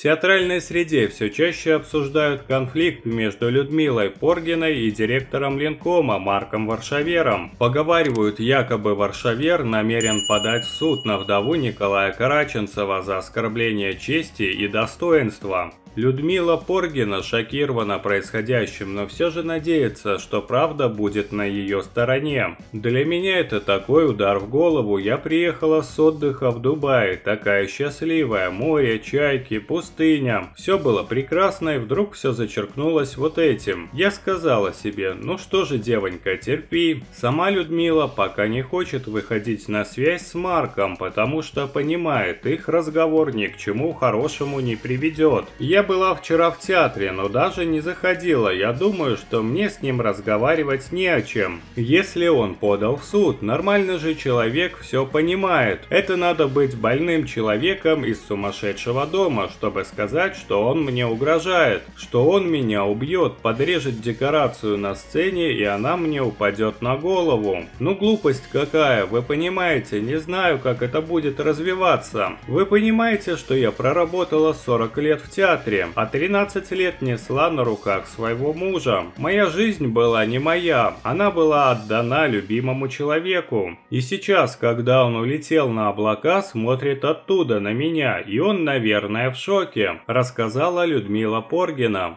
В театральной среде все чаще обсуждают конфликт между Людмилой Поргиной и директором Ленкома Марком Варшавером. Поговаривают, якобы Варшавер намерен подать в суд на вдову Николая Караченцева за оскорбление чести и достоинства. Людмила Поргина шокирована происходящим, но все же надеется, что правда будет на ее стороне. «Для меня это такой удар в голову. Я приехала с отдыха в Дубае, такая счастливая, море, чайки, пустыня. Все было прекрасно, и вдруг все зачеркнулось вот этим. Я сказала себе, ну что же, девонька, терпи». Сама Людмила пока не хочет выходить на связь с Марком, потому что понимает, их разговор ни к чему хорошему не приведет. «Я была вчера в театре, но даже не заходила. Я думаю, что мне с ним разговаривать не о чем. Если он подал в суд, нормальный же человек все понимает. Это надо быть больным человеком из сумасшедшего дома, чтобы сказать, что он мне угрожает, что он меня убьет, подрежет декорацию на сцене и она мне упадет на голову. Ну глупость какая, вы понимаете, не знаю, как это будет развиваться. Вы понимаете, что я проработала 40 лет в театре, а 13 лет несла на руках своего мужа. Моя жизнь была не моя, она была отдана любимому человеку. И сейчас, когда он улетел на облака, смотрит оттуда на меня, и он, наверное, в шоке», — рассказала Людмила Поргина.